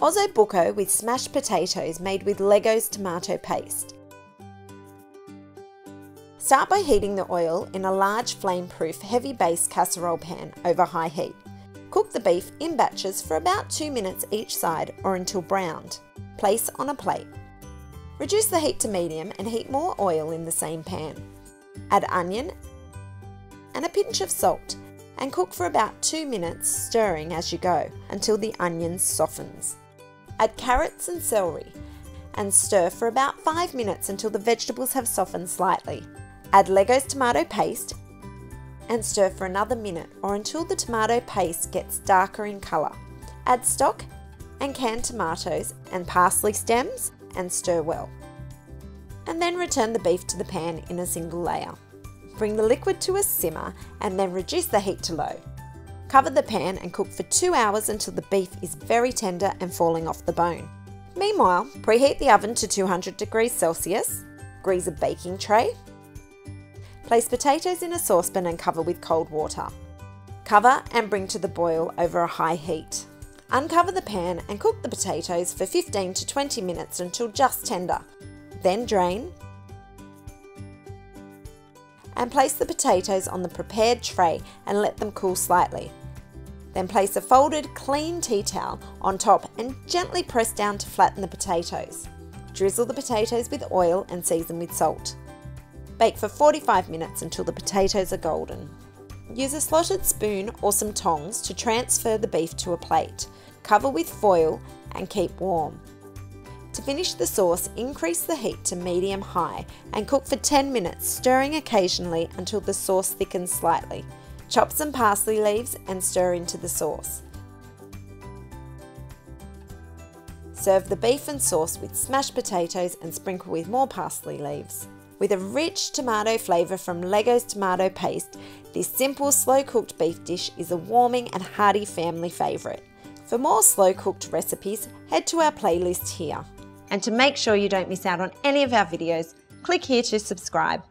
Osso Bucco with smashed potatoes made with Leggo's tomato paste. Start by heating the oil in a large flame-proof heavy base casserole pan over high heat. Cook the beef in batches for about 2 minutes each side or until browned. Place on a plate. Reduce the heat to medium and heat more oil in the same pan. Add onion and a pinch of salt and cook for about 2 minutes, stirring as you go, until the onion softens. Add carrots and celery and stir for about 5 minutes until the vegetables have softened slightly. Add Leggo's tomato paste and stir for another minute or until the tomato paste gets darker in colour. Add stock and canned tomatoes and parsley stems and stir well. And then return the beef to the pan in a single layer. Bring the liquid to a simmer and then reduce the heat to low. Cover the pan and cook for 2 hours until the beef is very tender and falling off the bone. Meanwhile, preheat the oven to 200 degrees Celsius, grease a baking tray, place potatoes in a saucepan and cover with cold water. Cover and bring to the boil over a high heat. Uncover the pan and cook the potatoes for 15 to 20 minutes until just tender. Then drain and place the potatoes on the prepared tray and let them cool slightly. Then place a folded, clean tea towel on top and gently press down to flatten the potatoes. Drizzle the potatoes with oil and season with salt. Bake for 45 minutes until the potatoes are golden. Use a slotted spoon or some tongs to transfer the beef to a plate. Cover with foil and keep warm. To finish the sauce, increase the heat to medium-high and cook for 10 minutes, stirring occasionally until the sauce thickens slightly. Chop some parsley leaves and stir into the sauce. Serve the beef and sauce with smashed potatoes and sprinkle with more parsley leaves. With a rich tomato flavour from Leggo's tomato paste, this simple slow-cooked beef dish is a warming and hearty family favourite. For more slow-cooked recipes, head to our playlist here. And to make sure you don't miss out on any of our videos, click here to subscribe.